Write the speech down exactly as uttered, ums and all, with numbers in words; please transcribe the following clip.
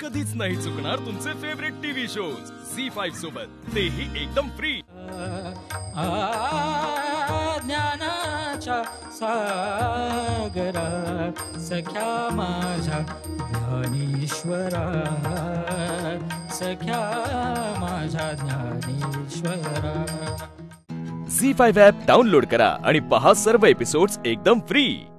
कधीच नाही चुकणार तुमचे favourite TV shows Zee five सोबत, तेही एकदम फ्री। ज्ञानाच्या सागरा सख्या माझ्या ज्ञानेश्वरा, सख्या माझ्या ज्ञानेश्वरा। झी फाइव ॲप डाउनलोड करा आणि पहा सर्व एपिसोड्स एकदम फ्री।